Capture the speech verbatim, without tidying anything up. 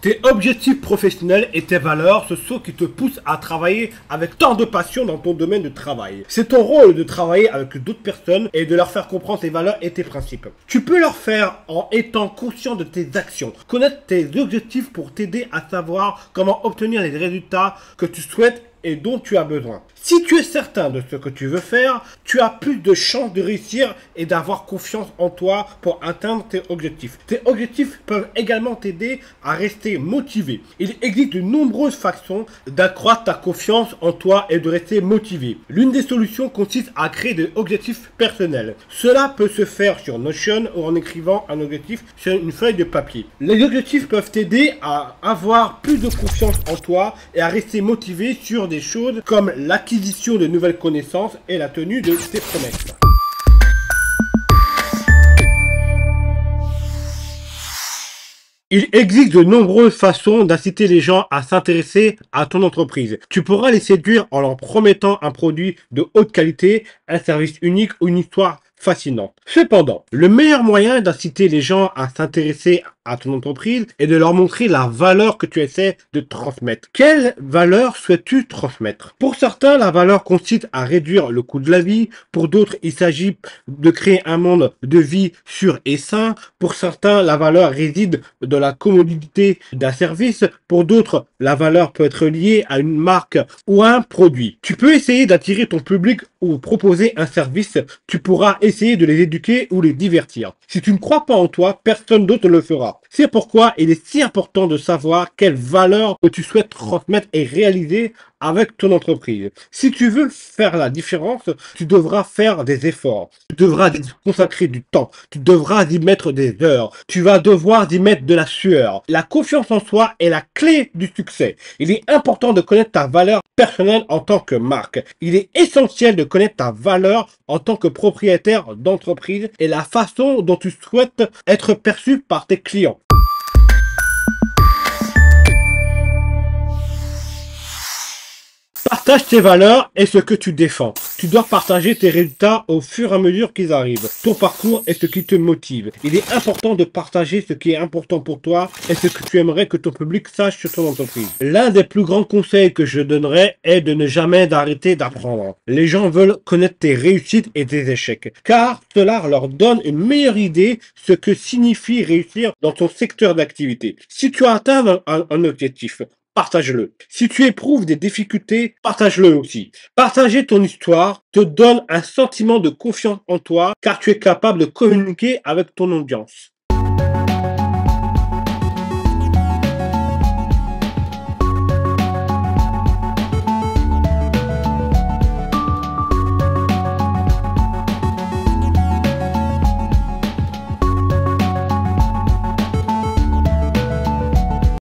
Tes objectifs professionnels et tes valeurs, ce sont ceux qui te poussent à travailler avec tant de passion dans ton domaine de travail. C'est ton rôle de travailler avec d'autres personnes et de leur faire comprendre tes valeurs et tes principes. Tu peux leur faire en étant conscient de tes actions, connaître tes objectifs pour t'aider à savoir comment obtenir les résultats que tu souhaites et dont tu as besoin. Si tu es certain de ce que tu veux faire, tu as plus de chances de réussir et d'avoir confiance en toi pour atteindre tes objectifs. Tes objectifs peuvent également t'aider à rester motivé. Il existe de nombreuses façons d'accroître ta confiance en toi et de rester motivé. L'une des solutions consiste à créer des objectifs personnels. Cela peut se faire sur Notion ou en écrivant un objectif sur une feuille de papier. Les objectifs peuvent t'aider à avoir plus de confiance en toi et à rester motivé sur des choses comme l'acquisition de nouvelles connaissances et la tenue de tes promesses. Il existe de nombreuses façons d'inciter les gens à s'intéresser à ton entreprise. Tu pourras les séduire en leur promettant un produit de haute qualité, un service unique ou une histoire fascinante. Cependant, le meilleur moyen d'inciter les gens à s'intéresser à ton entreprise est de leur montrer la valeur que tu essaies de transmettre. Quelle valeur souhaites-tu transmettre? Pour certains, la valeur consiste à réduire le coût de la vie. Pour d'autres, il s'agit de créer un monde de vie sûr et sain. Pour certains, la valeur réside dans la commodité d'un service. Pour d'autres, la valeur peut être liée à une marque ou à un produit. Tu peux essayer d'attirer ton public ou proposer un service. Tu pourras essayer de les éduquer ou les divertir. Si tu ne crois pas en toi, personne d'autre le fera. C'est pourquoi il est si important de savoir quelle valeur que tu souhaites transmettre et réaliser avec ton entreprise. Si tu veux faire la différence, tu devras faire des efforts, tu devras consacrer du temps, tu devras y mettre des heures, tu vas devoir y mettre de la sueur. La confiance en soi est la clé du succès. Il est important de connaître ta valeur personnelle en tant que marque. Il est essentiel de connaître ta valeur en tant que propriétaire d'entreprise et la façon dont tu souhaites être perçu par tes clients. Partage tes valeurs et ce que tu défends. Tu dois partager tes résultats au fur et à mesure qu'ils arrivent. Ton parcours est ce qui te motive. Il est important de partager ce qui est important pour toi et ce que tu aimerais que ton public sache sur ton entreprise. L'un des plus grands conseils que je donnerais est de ne jamais arrêter d'apprendre. Les gens veulent connaître tes réussites et tes échecs, car cela leur donne une meilleure idée de ce que signifie réussir dans ton secteur d'activité. Si tu as atteint un, un objectif, partage-le. Si tu éprouves des difficultés, partage-le aussi. Partager ton histoire te donne un sentiment de confiance en toi car tu es capable de communiquer avec ton audience.